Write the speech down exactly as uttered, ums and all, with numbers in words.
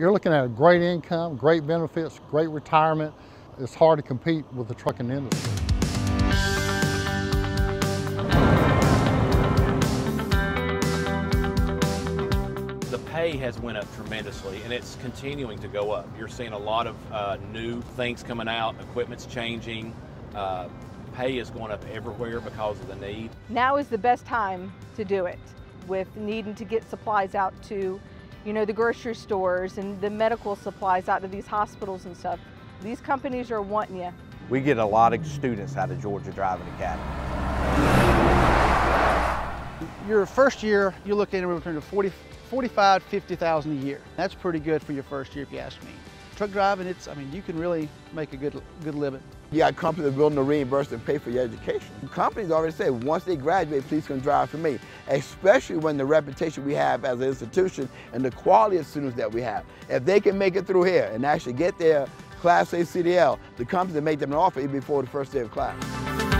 you're looking at a great income, great benefits, great retirement. It's hard to compete with the trucking industry. The pay has went up tremendously, and it's continuing to go up. You're seeing a lot of uh, new things coming out, equipment's changing. Uh, pay is going up everywhere because of the need. Now is the best time to do it, with needing to get supplies out to, you know, the grocery stores and the medical supplies out to these hospitals and stuff. These companies are wanting you. We get a lot of students out of Georgia Driving Academy. Your first year, you look anywhere between forty, forty-five, fifty thousand a year. That's pretty good for your first year, if you ask me. Truck driving, it's, I mean, you can really make a good, good living. You got companies willing to reimburse and pay for your education. Companies already say once they graduate, please come drive for me, especially when the reputation we have as an institution and the quality of students that we have. If they can make it through here and actually get their Class A C D L, the company will make them an offer even before the first day of class.